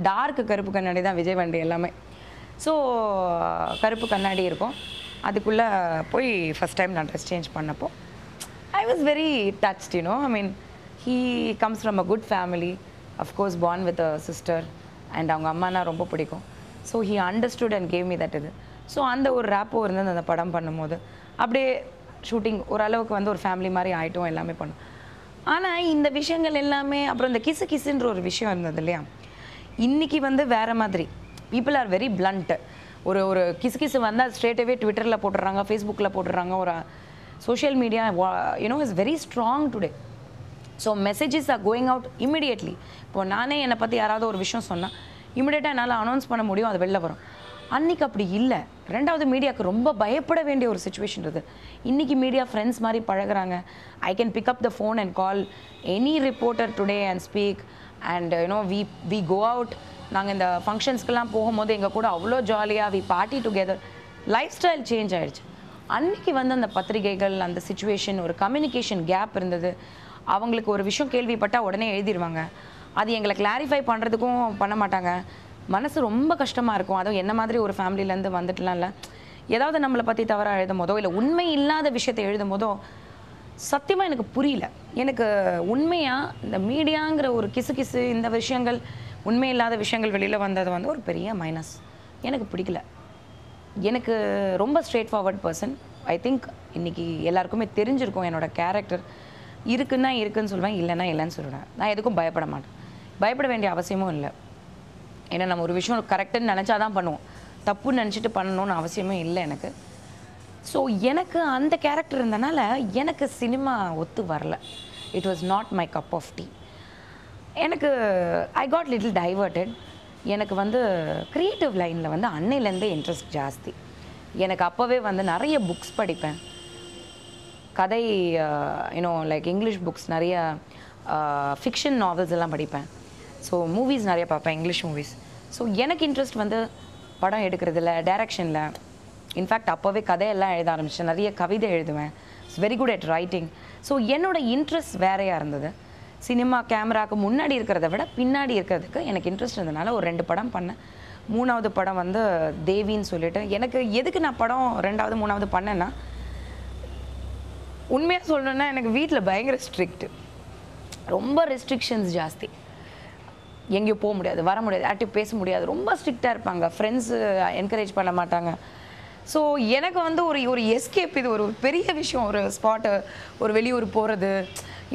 டார்க்கு கருப்பு கண்ணாடி தான் விஜய் வண்டி எல்லாமே. ஸோ கருப்பு கண்ணாடி இருக்கும், அதுக்குள்ளே போய் ஃபஸ்ட் டைம் நான் ட்ரெஸ் சேஞ்ச் பண்ணப்போ I was very touched, you know. I mean, he comes from a good family, of course, born with a sister, and அவங்க அம்மானா ரொம்ப பிடிக்கும். So he understood and gave me that இது. So அந்த ஒரு rapport இருந்தது அந்த படம் பண்ணும்போது. அப்படியே ஷூட்டிங் ஓரளவுக்கு வந்து ஒரு ஃபேமிலி மாதிரி ஆகிட்டோம், எல்லாமே பண்ணோம். ஆனால் இந்த விஷயங்கள் எல்லாமே, அப்புறம் இந்த கிசு கிசுன்ற ஒரு விஷயம் இருந்தது இல்லையா, இன்றைக்கி வந்து வேறு மாதிரி. People are very blunt. ஒரு ஒரு கிசு கிசு வந்தால் ஸ்ட்ரேட்டாகவே ட்விட்டரில் போட்டுடுறாங்க, ஃபேஸ்புக்கில் போட்டுடுறாங்க. ஒரு social media, you know, is very strong today, so messages are going out immediately. இப்போ நானே என்னை பற்றி யாராவது ஒரு விஷயம் சொன்னால் இம்மிடியேட்டாக என்னால் அனௌன்ஸ் பண்ண முடியும், அது வெளில வரும். அன்றைக்கி அப்படி இல்லை. ரெண்டாவது மீடியாவுக்கு ரொம்ப பயப்பட வேண்டிய ஒரு சுச்சுவேஷன் இருக்குது. இன்றைக்கி மீடியா ஃப்ரெண்ட்ஸ் மாதிரி பழகிறாங்க. I can pick up the phone and call any reporter today and speak and you know we we go out. நாங்கள் இந்த ஃபங்க்ஷன்ஸ்க்கெல்லாம் போகும்போது எங்கள் கூட அவ்வளோ ஜாலியாக we party together. Life style change ஆகிடுச்சு. அன்றைக்கி வந்து அந்த பத்திரிகைகள், அந்த சிச்சுவேஷன், ஒரு கம்யூனிகேஷன் கேப் இருந்தது. அவங்களுக்கு ஒரு விஷயம் கேள்விப்பட்டால் உடனே எழுதிடுவாங்க, அது எங்களை கிளாரிஃபை பண்ணுறதுக்கும் பண்ண மாட்டாங்க. மனசு ரொம்ப கஷ்டமாக இருக்கும். அதுவும் என்ன மாதிரி ஒரு ஃபேமிலியிலேருந்து வந்துட்டுலாம் இல்லை, ஏதாவது நம்மளை பற்றி தவறாக எழுதும் போதோ இல்லை உண்மை இல்லாத விஷயத்தை எழுதும் போதோ சத்தியமாக எனக்கு புரியல. எனக்கு உண்மையாக இந்த மீடியாங்கிற ஒரு கிசு கிசு, இந்த விஷயங்கள், உண்மை இல்லாத விஷயங்கள் வெளியில் வந்தது வந்து ஒரு பெரிய மைனஸ். எனக்கு பிடிக்கல. எனக்கு ரொம்ப straight forward person. I think இன்றைக்கி எல்லாருக்குமே தெரிஞ்சிருக்கும் என்னோடய கேரக்டர். இருக்குன்னா இருக்குதுன்னு சொல்லுவேன், இல்லைன்னா இல்லைன்னு சொல்லுவேன். நான் எதுக்கும் பயப்பட மாட்டேன், பயப்பட வேண்டிய அவசியமும் இல்லை. ஏன்னா நம்ம ஒரு விஷயம் கரெக்டுன்னு நினச்சா தான் பண்ணுவோம், தப்புன்னு நினச்சிட்டு பண்ணணும்னு அவசியமே இல்லை எனக்கு. ஸோ எனக்கு அந்த கேரக்டர் இருந்தனால எனக்கு சினிமா ஒத்து வரல. It was not my cup of tea. எனக்கு ஐ காட் லிட்டில் டைவர்டட். எனக்கு வந்து க்ரியேட்டிவ் லைனில் வந்து அன்னையிலேருந்தே இன்ட்ரெஸ்ட் ஜாஸ்தி. எனக்கு அப்போவே வந்து நிறைய புக்ஸ் படிப்பேன், கதை, யூனோ லைக் இங்கிலீஷ் புக்ஸ், நிறைய ஃபிக்ஷன் நாவல்ஸ் எல்லாம் படிப்பேன். ஸோ மூவிஸ் நிறைய பார்ப்பேன், இங்கிலீஷ் மூவிஸ். ஸோ எனக்கு இன்ட்ரெஸ்ட் வந்து படம் எடுக்கிறதுல, டைரக்ஷனில். இன்ஃபேக்ட் அப்போவே கதையெல்லாம் எழுத ஆரம்பித்தேன், நிறைய கவிதை எழுதுவேன். It's very good at writing. So என்னோடய இன்ட்ரெஸ்ட் வேறையாக இருந்தது. சினிமா கேமராவுக்கு முன்னாடி இருக்கிறத விட பின்னாடி இருக்கிறதுக்கு எனக்கு இன்ட்ரெஸ்ட் இருந்ததுனால ஒரு ரெண்டு படம் பண்ணேன். மூணாவது படம் வந்து தேவின்னு சொல்லிட்டு எனக்கு எதுக்கு நான் படம் ரெண்டாவது மூணாவது பண்ணேன்னா உண்மையாக சொல்லணும்னா எனக்கு வீட்டில் பயங்கர ஸ்ட்ரிக்ட் ரொம்ப ரெஸ்ட்ரிக்ஷன்ஸ் ஜாஸ்தி எங்கேயோ போக முடியாது வர முடியாது யார்ட்டையும் பேச முடியாது ரொம்ப ஸ்ட்ரிக்டாக இருப்பாங்க ஃப்ரெண்ட்ஸு என்கரேஜ் பண்ண மாட்டாங்க ஸோ எனக்கு வந்து ஒரு ஒரு எஸ்கேப் இது ஒரு பெரிய விஷயம் ஒரு ஸ்பாட்டு ஒரு வெளியூர் போகிறது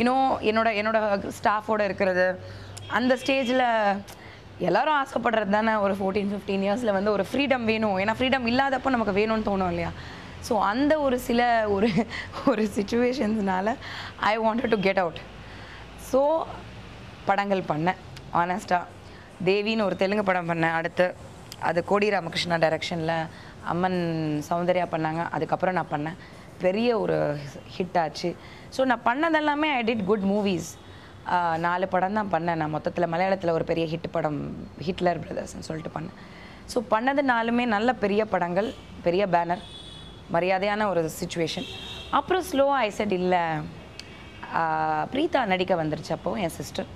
இன்னும் என்னோட என்னோட ஸ்டாஃபோடு இருக்கிறது அந்த ஸ்டேஜில் எல்லாரும் ஆசைப்படுறது தானே ஒரு ஃபோர்டீன் ஃபிஃப்டீன் இயர்ஸில் வந்து ஒரு ஃப்ரீடம் வேணும் ஏன்னா ஃப்ரீடம் இல்லாதப்போ நமக்கு வேணும்னு தோணும் இல்லையா ஸோ அந்த ஒரு சில ஒரு ஒரு சிச்சுவேஷன்ஸ்னால I wanted to get out so படங்கள் பண்ணேன் ஆனஸ்டாக தேவின்னு ஒரு தெலுங்கு படம் பண்ணேன் அடுத்து அது கோடி ராமகிருஷ்ணா டைரக்ஷனில் அம்மன் சௌந்தர்யா பண்ணாங்க அதுக்கப்புறம் நான் பண்ணேன் பெரிய ஒரு ஹிட் ஆச்சு ஸோ நான் பண்ணதெல்லாமே ஐ டிட் குட் மூவிஸ் நாலு படம் தான் பண்ணேன் நான் மொத்தத்தில் மலையாளத்தில் ஒரு பெரிய ஹிட் படம் ஹிட்லர் பிரதர்ஸ்ன்னு சொல்லிட்டு பண்ணேன் ஸோ பண்ணது நாலுமே நல்ல பெரிய படங்கள் பெரிய பேனர் மரியாதையான ஒரு சுச்சுவேஷன் அப்புறம் ஸ்லோவாக ஐ செட் இல்லை பிரீதா நடிக்க வந்துருச்சு அப்போது என் சிஸ்டர்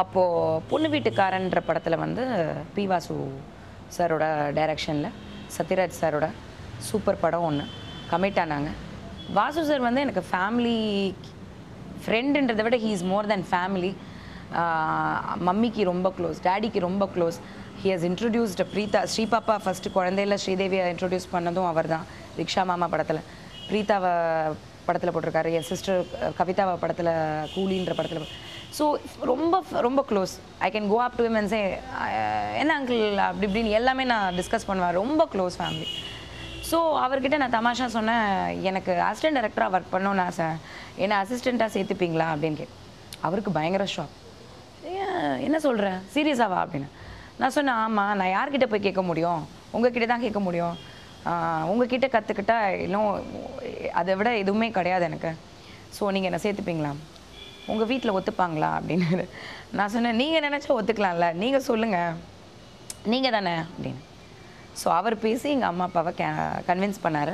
அப்போது பொண்ணு வீட்டுக்காரன்ற படத்தில் வந்து பி வாசு சாரோட டைரக்ஷனில் சத்யராஜ் சாரோட சூப்பர் படம் ஒன்று கமிட் ஆனாங்க வாசு சார் வந்து எனக்கு ஃபேமிலி ஃப்ரெண்டுன்றதை விட he is more than family மம்மிக்கு ரொம்ப க்ளோஸ் டேடிக்கு ரொம்ப close he has introduced Preetha Sripappa first குழந்தையில் ஸ்ரீதேவியை இன்ட்ரடியூஸ் பண்ணதும் அவர் தான் ரிக்ஷா மாமா படத்தில் பிரீதாவை படத்தில் போட்டிருக்காரு என் சிஸ்டர் கவிதாவை படத்தில் கூலின்ற படத்தில் ஸோ ரொம்ப ரொம்ப close I can go up to him and say என்ன அங்கிள் அப்படி இப்படின்னு எல்லாமே நான் டிஸ்கஸ் பண்ணுவேன் ரொம்ப க்ளோஸ் ஃபேமிலி ஸோ அவர்கிட்ட நான் தமாஷா சொன்னேன் எனக்கு அசிஸ்டன்ட் டைரக்டராக ஒர்க் பண்ணணும்னு ஆசை என்னை அசிஸ்டண்ட்டாக சேர்த்துப்பீங்களா அப்படின்னு கேட்டு அவருக்கு பயங்கர ஷாக் என்ன சொல்கிறேன் சீரியஸாவா அப்படின்னு நான் சொன்னேன் ஆமாம் நான் யார்கிட்ட போய் கேட்க முடியும் உங்ககிட்ட தான் கேட்க முடியும் உங்ககிட்ட கற்றுக்கிட்டா இன்னும் அதை விட எதுவுமே கிடையாது எனக்கு ஸோ நீங்கள் என்னை சேர்த்துப்பீங்களா உங்கள் வீட்டில் ஒத்துப்பாங்களா அப்படின்னு நான் சொன்னேன் நீங்கள் நினச்சா ஒத்துக்கலாம்ல நீங்கள் சொல்லுங்கள் நீங்கள் தானே அப்படின்னு ஸோ அவர் பேசி எங்கள் அம்மா அப்பாவை கே கன்வின்ஸ் பண்ணார்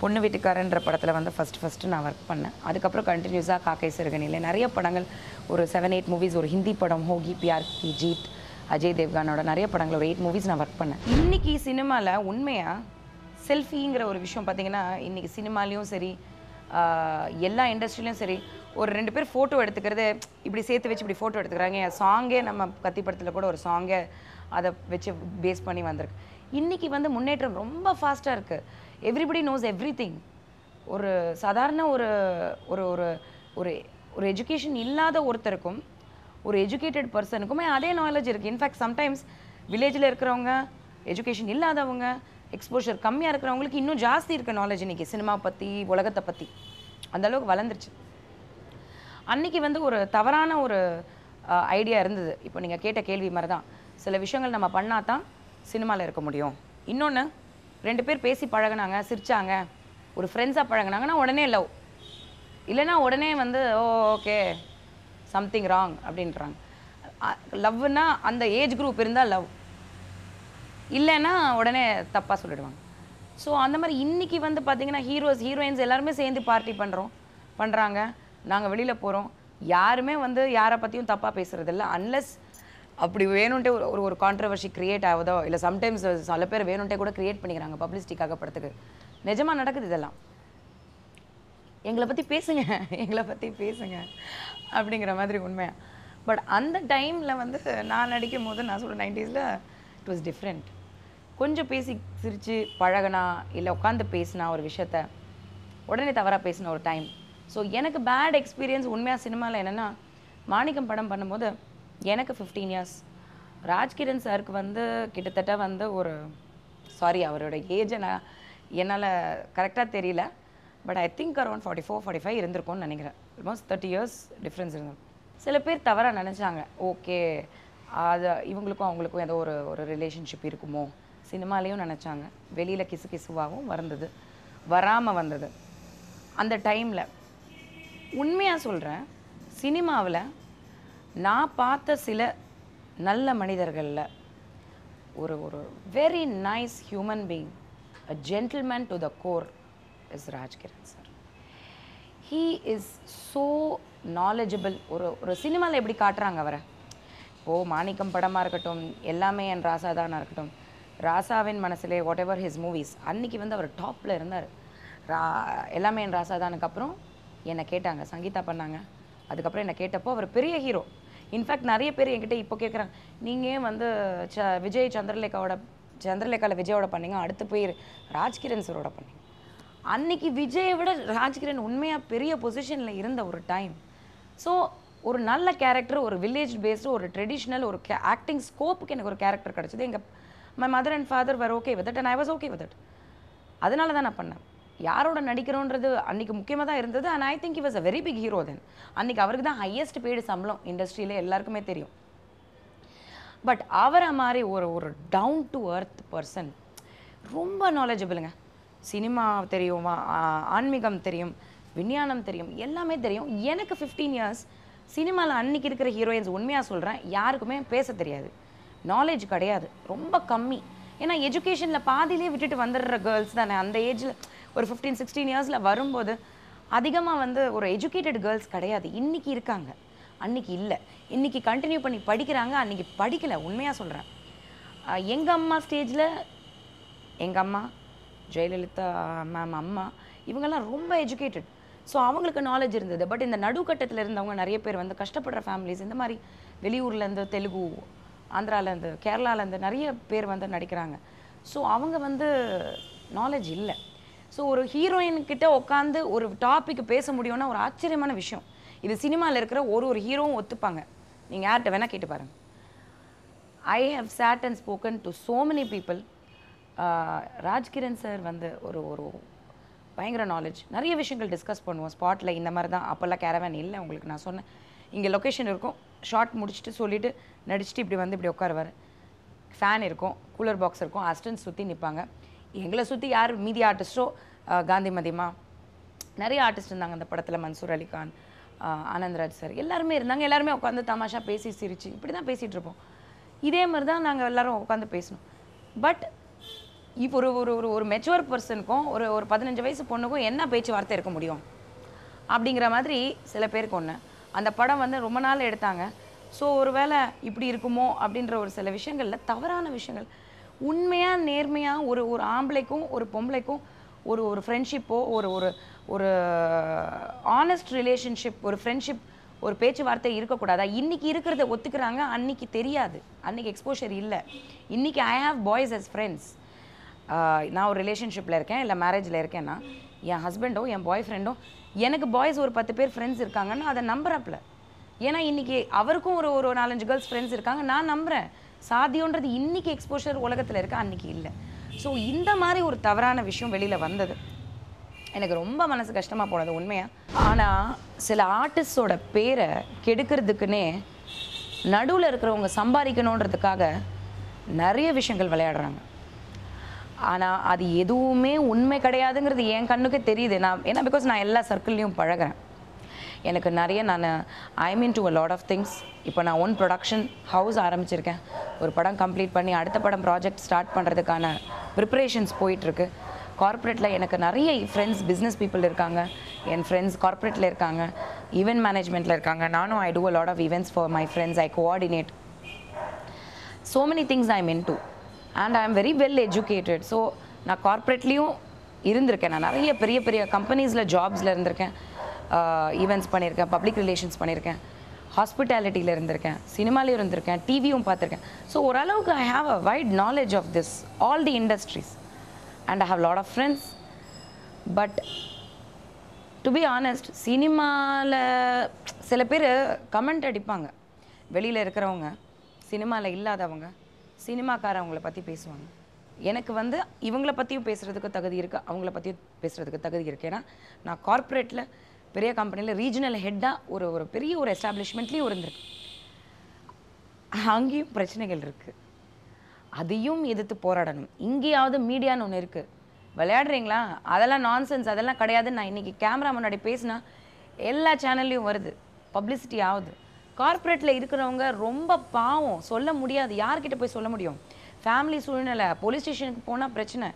பொண்ணு வீட்டுக்காரன்ற படத்தில் வந்து ஃபஸ்ட்டு ஃபஸ்ட்டு நான் ஒர்க் பண்ணேன் அதுக்கப்புறம் கண்டினியூஸாக காக்கை சிறுகணியில் நிறைய படங்கள் ஒரு செவன் எயிட் மூவிஸ் ஒரு ஹிந்தி படம் ஹோகி பியார் கி ஜீத் அஜய் தேவ்கானோட நிறைய படங்கள் ஒரு எயிட் மூவிஸ் நான் ஒர்க் பண்ணேன் இன்றைக்கி சினிமாவில் உண்மையாக செல்ஃபிங்கிற ஒரு விஷயம் பார்த்திங்கன்னா இன்றைக்கி சினிமாலேயும் சரி எல்லா இண்டஸ்ட்ரிலையும் சரி ஒரு ரெண்டு பேர் ஃபோட்டோ எடுத்துக்கிறது இப்படி சேர்த்து வச்சு இப்படி ஃபோட்டோ எடுத்துக்கிறாங்க சாங்கே நம்ம கத்தி படத்தில் கூட ஒரு சாங்கே அதை வச்சு பேஸ் பண்ணி வந்திருக்கு இன்றைக்கி வந்து முன்னேற்றம் ரொம்ப ஃபாஸ்ட்டாக இருக்குது எவ்ரிபடி நோஸ் எவ்ரி திங் ஒரு சாதாரண ஒரு ஒரு ஒரு ஒரு எஜுகேஷன் இல்லாத ஒருத்தருக்கும் ஒரு எஜுகேட்டட் பர்சனுக்குமே அதே நாலேஜ் இருக்குது இன்ஃபேக்ட் சம்டைம்ஸ் வில்லேஜில் இருக்கிறவங்க எஜுகேஷன் இல்லாதவங்க எக்ஸ்போஷர் கம்மியாக இருக்கிறவங்களுக்கு இன்னும் ஜாஸ்தி இருக்க நாலேஜ் இன்றைக்கி சினிமா பற்றி உலகத்தை பற்றி அந்தளவுக்கு வளர்ந்துருச்சு அன்றைக்கி வந்து ஒரு தவறான ஒரு ஐடியா இருந்தது இப்போ நீங்கள் கேட்ட கேள்வி மாதிரி தான் சில விஷயங்கள் நம்ம பண்ணால் தான் சினிமாவில் இருக்க முடியும் இன்னொன்று ரெண்டு பேர் பேசி பழகினாங்க சிரித்தாங்க ஒரு ஃப்ரெண்ட்ஸாக பழகினாங்கன்னா உடனே லவ் இல்லைனா உடனே வந்து ஓ ஓகே சம்திங் ராங் அப்படின்றாங்க லவ்னா அந்த ஏஜ் குரூப் இருந்தால் லவ் இல்லைன்னா உடனே தப்பாக சொல்லிடுவாங்க ஸோ அந்த மாதிரி இன்றைக்கி வந்து பார்த்திங்கன்னா ஹீரோஸ் ஹீரோயின்ஸ் எல்லாருமே சேர்ந்து பார்ட்டி பண்ணுறோம் பண்ணுறாங்க நாங்கள் வெளியில் போகிறோம் யாருமே வந்து யாரை பற்றியும் தப்பாக பேசுகிறதில்ல அன்லஸ் அப்படி வேணும்ட்டே ஒரு ஒரு கான்ட்ரவர்ஷி க்ரியேட் ஆகுதோ இல்லை சம்டைம்ஸ் சில பேர் வேணும்ட்டே கூட க்ரியேட் பண்ணிக்கிறாங்க பப்ளிசிட்டிக்காக படத்துக்கு நிஜமாக நடக்குது இதெல்லாம் எங்களை பற்றி பேசுங்க எங்களை பற்றி பேசுங்க அப்படிங்கிற மாதிரி உண்மையாக பட் அந்த டைமில் வந்து நான் நடிக்கும் போது நான் சொல்கிறேன் நைன்டீஸில் இட் வாஸ் டிஃப்ரெண்ட் கொஞ்சம் பேசி சிரித்து பழகினா இல்லை உட்காந்து பேசினா ஒரு விஷயத்த உடனே தவறாக பேசின ஒரு டைம் ஸோ எனக்கு பேட் எக்ஸ்பீரியன்ஸ் உண்மையாக சினிமாவில் என்னென்னா மாணிக்கம் படம் பண்ணும்போது எனக்கு ஃபிஃப்டீன் இயர்ஸ் ராஜ்கிரண் சாருக்கு வந்து கிட்டத்தட்ட வந்து ஒரு சாரி அவரோட ஏஜை நான் என்னால் கரெக்டாக தெரியல but I think around forty four forty five இருந்திருக்கும்னு நினைக்கிறேன் ஆல்மோஸ்ட் தேர்ட்டி இயர்ஸ் டிஃப்ரென்ஸ் இருந்தது சில பேர் தவறாக நினச்சாங்க ஓகே அது இவங்களுக்கும் அவங்களுக்கும் ஏதோ ஒரு ஒரு ரிலேஷன்ஷிப் இருக்குமோ சினிமாலேயும் நினச்சாங்க வெளியில் கிசு கிசுவாகவும் வந்தது வராமல் வந்தது அந்த டைமில் உண்மையாக சொல்கிறேன் சினிமாவில் நான் பார்த்த சில நல்ல மனிதர்களில் ஒரு ஒரு very nice human being a gentleman to the core is Rajkiran sir he is so knowledgeable ஒரு ஒரு சினிமாவில் எப்படி காட்டுறாங்க அவரை இப்போது மாணிக்கம் படமாக இருக்கட்டும், எல்லாமே என் ராசா தானாக இருக்கட்டும், ராசாவின் மனசிலே வாட் எவர் ஹிஸ் மூவிஸ் அன்றைக்கி வந்து அவர் டாப்பில் இருந்தார். ரா எல்லாமே என் ராசா தானுக்கு அப்புறம் என்னை கேட்டாங்க, சங்கீதா பண்ணாங்க. அதுக்கப்புறம் என்னை கேட்டப்போ அவர் பெரிய ஹீரோ. இன்ஃபேக்ட் நிறைய பேர் என்கிட்ட இப்போ கேட்குறாங்க, நீங்கள் வந்து ச விஜய் சந்திரலேகாவோட சந்திரலேகாவில் விஜயோட பண்ணிங்க, அடுத்து போய் ராஜ்கிரண் சரோட பண்ணிங்க. அன்றைக்கி விஜயை விட ராஜ்கிரண் உண்மையாக பெரிய பொசிஷனில் இருந்த ஒரு டைம். ஸோ ஒரு நல்ல கேரக்டர், ஒரு வில்லேஜ் பேஸ்டு, ஒரு ட்ரெடிஷ்னல், ஒரு கே ஆக்டிங் ஸ்கோப்புக்கு எனக்கு ஒரு கேரக்டர் கிடச்சிது. எங்கள் my mother and father were okay with it and I was okay with it. அதனால தான் நான் பண்ணேன். யாரோட நடிக்கிறோன்றது அன்றைக்கி முக்கியமாக தான் இருந்தது. And I think he was a very big hero then. அன்றைக்கி அவருக்கு தான் ஹையஸ்ட் பெய்டு சம்பளம் இண்டஸ்ட்ரியில், எல்லாருக்குமே தெரியும். பட் அவரை மாதிரி ஒரு ஒரு டவுன் டு அர்த் பர்சன், ரொம்ப நாலேஜபிளுங்க. சினிமா தெரியும், ஆன்மீகம் தெரியும், விஞ்ஞானம் தெரியும், எல்லாமே தெரியும். எனக்கு ஃபிஃப்டீன் இயர்ஸ் சினிமாவில் அன்றைக்கி இருக்கிற ஹீரோயின்ஸ் உண்மையாக சொல்கிறேன் யாருக்குமே பேச தெரியாது, நாலேஜ் கிடையாது, ரொம்ப கம்மி. ஏன்னா எஜுகேஷனில் பாதியிலே விட்டுட்டு வந்துடுற கேர்ள்ஸ் தானே அந்த ஏஜில். ஒரு ஃபிஃப்டீன் சிக்ஸ்டீன் இயர்ஸில் வரும்போது அதிகமாக வந்து ஒரு எஜுகேட்டட் கேர்ள்ஸ் கிடையாது. இன்றைக்கி இருக்காங்க, அன்றைக்கி இல்லை. இன்றைக்கி கண்டினியூ பண்ணி படிக்கிறாங்க, அன்றைக்கி படிக்கலை. உண்மையாக சொல்கிறேன். எங்கள் அம்மா ஸ்டேஜில் எங்கள் அம்மா ஜெயலலிதா மேம் அம்மா இவங்கெல்லாம் ரொம்ப எஜுகேட்டட். ஸோ அவங்களுக்கு நாலேஜ் இருந்தது. பட் இந்த நடுக்கட்டத்தில் இருந்தவங்க நிறைய பேர் வந்து கஷ்டப்படுற ஃபேமிலிஸ், இந்த மாதிரி வெளியூர்லேருந்து, தெலுங்கு, ஆந்திராலேருந்து, கேரளாலேருந்து நிறைய பேர் வந்து நடிக்கிறாங்க. ஸோ அவங்க வந்து நாலேஜ் இல்லை. ஸோ ஒரு ஹீரோயின்கிட்ட உட்காந்து ஒரு டாப்பிக்கு பேச முடியும்னா ஒரு ஆச்சரியமான விஷயம். இது சினிமாவில் இருக்கிற ஒரு ஒரு ஹீரோவும் ஒத்துப்பாங்க, நீங்கள் யார்கிட்ட வேணால் கேட்டு பாருங்கள். I have chat and spoken to so many people. Rajkiran sir வந்து ஒரு ஒரு பயங்கர நாலேஜ். நிறைய விஷயங்கள் டிஸ்கஸ் பண்ணுவோம் ஸ்பாட்டில். இந்த மாதிரி தான் அப்போல்லாம் கேரவேன் இல்லை, உங்களுக்கு நான் சொன்னேன். இங்கே லொக்கேஷன் இருக்கும், ஷார்ட் முடிச்சுட்டு சொல்லிவிட்டு நடிச்சுட்டு இப்படி வந்து இப்படி உட்காருவார். ஃபேன் இருக்கும், கூலர் பாக்ஸ் இருக்கும், அசிஸ்டன்ஸ் சுற்றி நிற்பாங்க. எங்களை சுற்றி யார் மீதி ஆர்டிஸ்ட்டோ, காந்தி மதிமா, நிறைய ஆர்டிஸ்ட் இருந்தாங்க அந்த படத்தில். மன்சூர் அலிகான், ஆனந்த்ராஜ் சார், எல்லாருமே இருந்தாங்க. எல்லாருமே உட்காந்து தமாஷா பேசி சிரிச்சு இப்படி தான் பேசிகிட்டு இருப்போம். இதே மாதிரி தான் நாங்கள் எல்லோரும் உட்காந்து பேசணும். பட் இப்போ ஒரு ஒரு ஒரு ஒரு மெச்சுவர் பர்சனுக்கும் ஒரு ஒரு பதினஞ்சு வயசு பொண்ணுக்கும் என்ன பேச்சுவார்த்தை இருக்க முடியும் அப்படிங்கிற மாதிரி சில பேருக்கு ஒன்று. அந்த படம் வந்து ரொம்ப நாள் எடுத்தாங்க. ஸோ ஒரு வேளை இப்படி இருக்குமோ அப்படின்ற ஒரு சில விஷயங்களில் தவறான விஷயங்கள். உண்மையாக நேர்மையாக ஒரு ஒரு ஆம்பளைக்கும் ஒரு பொம்பளைக்கும் ஒரு ஒரு ஃப்ரெண்ட்ஷிப்போ ஒரு ஒரு ஒரு ஆனஸ்ட் ரிலேஷன்ஷிப், ஒரு ஃப்ரெண்ட்ஷிப், ஒரு பேச்சுவார்த்தை இருக்கக்கூடாதா? இன்றைக்கி இருக்கிறத ஒத்துக்கிறாங்க, அன்றைக்கி தெரியாது, அன்றைக்கி எக்ஸ்போஷர் இல்லை. இன்றைக்கி I have boys as friends. நான் ஒரு ரிலேஷன்ஷிப்பில் இருக்கேன், இல்லை மேரேஜில் இருக்கேன்னா என் ஹஸ்பண்டோ என் பாய் ஃப்ரெண்டோ, எனக்கு பாய்ஸ் ஒரு பத்து பேர் ஃப்ரெண்ட்ஸ் இருக்காங்கன்னா அதை நம்புறப்பில். ஏன்னா இன்றைக்கி அவருக்கும் ஒரு ஒரு நாலஞ்சு கேர்ள்ஸ் ஃப்ரெண்ட்ஸ் இருக்காங்க, நான் நம்புகிறேன். சாதியோன்றது இன்றைக்கி எக்ஸ்போஷர் உலகத்தில் இருக்க, அன்றைக்கி இல்லை. ஸோ இந்த மாதிரி ஒரு தவறான விஷயம் வெளியில் வந்தது. எனக்கு ரொம்ப மனசு கஷ்டமாக போனது உண்மையாக. ஆனால் சில ஆர்டிஸ்டோட பேரை கெடுக்கிறதுக்குன்னே நடுவில் இருக்கிறவங்க சம்பாதிக்கணுன்றதுக்காக நிறைய விஷயங்கள் விளையாடுறாங்க. ஆனால் அது எதுவுமே உண்மை கிடையாதுங்கிறது என் கண்ணுக்கே தெரியுது. நான் ஏன்னா பிகாஸ் நான் எல்லா சர்க்கிள்லேயும் பழகிறேன். எனக்கு நிறைய நான் I mean do a lot of things. இப்போ நான் ஓன் ப்ரொடக்ஷன் ஹவுஸ் ஆரம்பிச்சிருக்கேன். ஒரு படம் கம்ப்ளீட் பண்ணி அடுத்த படம் ப்ராஜெக்ட் ஸ்டார்ட் பண்ணுறதுக்கான ப்ரிப்பரேஷன்ஸ் போயிட்டுருக்கு. கார்ப்பரேட்டில் எனக்கு நிறைய ஃப்ரெண்ட்ஸ், பிஸ்னஸ் பீப்புள் இருக்காங்க. என் ஃப்ரெண்ட்ஸ் கார்ப்பரேட்டில் இருக்காங்க, ஈவெண்ட் மேனேஜ்மெண்ட்டில் இருக்காங்க. நானும் I do a lot of events for my friends. I coordinate so many things I mean do and I am very well educated. so na corporately irundirukken, na nariya periya periya companies la jobs la irundirukken, events panirukken, public relations panirukken, hospitality la irundirukken, cinema la irundirukken, tv um paathirukken. so overall I have a wide knowledge of this all the industries and I have a lot of friends. but to be honest, cinema la sila peru comment adipanga, velila irukkravanga cinema la illadavanga சினிமாக்காரவங்களை பற்றி பேசுவாங்க. எனக்கு வந்து இவங்கள பற்றியும் பேசுகிறதுக்கு தகுதி இருக்குது, அவங்கள பற்றியும் பேசுகிறதுக்கு தகுதி இருக்குது. ஏன்னா நான் கார்ப்பரேட்டில் பெரிய கம்பெனியில் ரீஜனல் ஹெட்டாக ஒரு ஒரு பெரிய ஒரு எஸ்டாப்ளிஷ்மெண்ட்லேயும் இருந்திருக்கு. அங்கேயும் பிரச்சனைகள் இருக்குது, அதையும் எதிர்த்து போராடணும். இங்கேயாவது மீடியான்னு ஒன்று இருக்குது, விளையாடுறீங்களா, அதெல்லாம் நான்சென்ஸ், அதெல்லாம் கிடையாதுன்னு நான் இன்றைக்கி கேமரா முன்னாடி பேசினா எல்லா சேனல்லையும் வருது, பப்ளிசிட்டி ஆகுது. கார்ப்பரேட்டில் இருக்கிறவங்க ரொம்ப பாவம், சொல்ல முடியாது, யார்கிட்ட போய் சொல்ல முடியும்? ஃபேமிலி சூழ்நிலை, போலீஸ் ஸ்டேஷனுக்கு போனால் பிரச்சனை.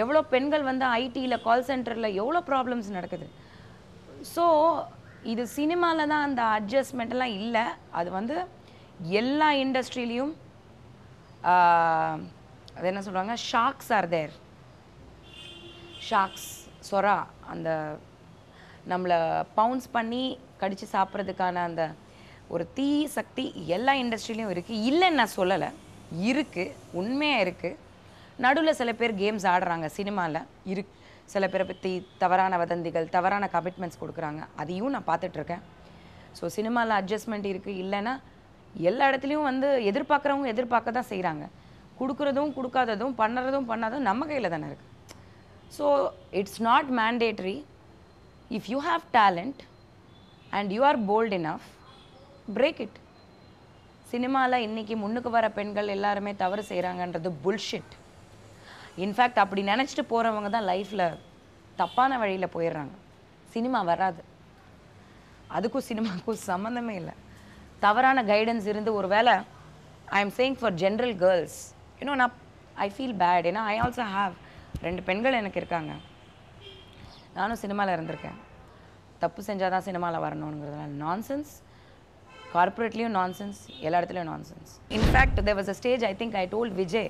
எவ்வளோ பெண்கள் வந்து ஐடியில், கால் சென்டரில் எவ்வளோ ப்ராப்ளம்ஸ் நடக்குது. ஸோ இது சினிமாவில் தான் அந்த அட்ஜஸ்ட்மெண்ட்டெல்லாம் இல்லை, அது வந்து எல்லா இண்டஸ்ட்ரியிலும் அது என்ன சொல்றாங்க ஷார்க்ஸ் ஆர் தேர் ஷார்க்ஸ் சொரா அந்த நம்மளை பவுன்ஸ் பண்ணி கடிச்சு சாப்பிட்றதுக்கான அந்த ஒரு தீ சக்தி எல்லா இண்டஸ்ட்ரியிலையும் இருக்குது இல்லைன்னு நான் சொல்லலை இருக்குது உண்மையாக இருக்குது நடுவில் சில பேர் கேம்ஸ் ஆடுறாங்க சினிமாவில் இரு சில பேரை பற்றி தவறான வதந்திகள் தவறான கமிட்மெண்ட்ஸ் கொடுக்குறாங்க அதையும் நான் பார்த்துட்ருக்கேன் ஸோ சினிமாவில் அட்ஜஸ்ட்மெண்ட் இருக்குது இல்லைன்னா எல்லா இடத்துலையும் வந்து எதிர்பார்க்குறவங்க எதிர்பார்க்க தான் செய்கிறாங்க கொடுக்குறதும் கொடுக்காததும் பண்ணுறதும் பண்ணாததும் நம்ம கையில் தானே இருக்குது so it's not mandatory if you have talent and you are bold enough break it சினிமாவில் இன்றைக்கி முன்னுக்கு வர பெண்கள் எல்லாருமே தவறு செய்கிறாங்கன்றது புல்ஷிட் இன்ஃபேக்ட் அப்படி நினச்சிட்டு போகிறவங்க தான் லைஃப்பில் தப்பான வழியில் போயிடுறாங்க சினிமா வராது அதுக்கும் சினிமாவுக்கும் சம்மந்தமே இல்லை தவறான கைடன்ஸ் இருந்து ஒரு வேளை I am saying for general girls you know நான் ஐ ஃபீல் பேட் ஏன்னா ஐ ஆல்சோ ஹாவ் ரெண்டு பெண்கள் எனக்கு இருக்காங்க நானும் சினிமாவில் இருந்திருக்கேன் தப்பு செஞ்சால் தான் சினிமாவில் வரணுங்கிறதுனால nonsense corporately nonsense ella idathile nonsense in fact there was a stage I think I told Vijay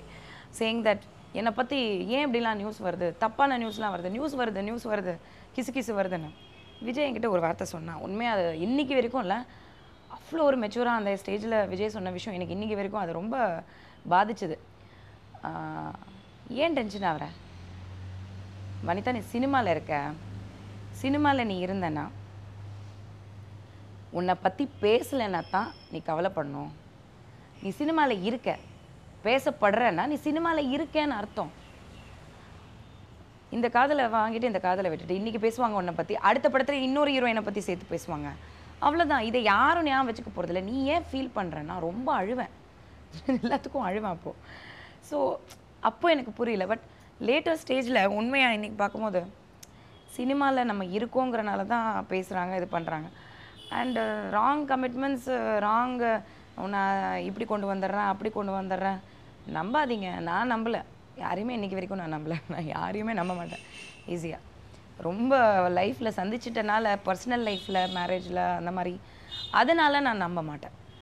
saying that enna patti yen ipdila news varudhu tappana news la varudhu news varudhu news varudhu kisu kisu varudhu na Vijay engitta or vaartha sonna unmai adu inniki varaikkum illa avlo or mature and stage la Vijay sonna vishayam enak inniki varaikkum adu romba baadhichudhu yen tension avara Manitha nee cinema la irukka cinema la nee irundana உன்னை பற்றி பேசலைன்னா தான் நீ கவலைப்படணும் நீ சினிமாவில் இருக்க பேசப்படுறன்னா நீ சினிமாவில் இருக்கேன்னு அர்த்தம் இந்த காதலை வாங்கிட்டு இந்த காதலை விட்டுட்டு இன்றைக்கி பேசுவாங்க உன்னை பற்றி அடுத்த படத்தில் இன்னொரு ஹீரோயினை பற்றி சேர்த்து பேசுவாங்க அவ்வளோதான் இதை யாரும் ஞாபகம் வச்சுக்க போகிறதில்ல நீ ஏன் ஃபீல் பண்ணுறேன்னா ரொம்ப அழுவேன் எல்லாத்துக்கும் அழுவேன் அப்போது ஸோ அப்போ எனக்கு புரியல பட் லேட்டர் ஸ்டேஜில் உண்மையாக இன்றைக்கி பார்க்கும்போது சினிமாவில் நம்ம இருக்கோங்கிறனால தான் பேசுகிறாங்க இது பண்ணுறாங்க அண்டு ராங் கமிட்மெண்ட்ஸு ராங்கு நான் இப்படி கொண்டு வந்துடுறேன் அப்படி கொண்டு வந்துடுறேன் நம்பாதீங்க நான் நம்பலை யாரையுமே இன்றைக்கி வரைக்கும் நான் நம்பலை நான் யாரையுமே நம்ப மாட்டேன் ஈஸியாக ரொம்ப லைஃப்பில் சந்திச்சிட்டனால பர்சனல் லைஃப்பில் மேரேஜில் அந்த மாதிரி அதனால் நான் நம்ப மாட்டேன்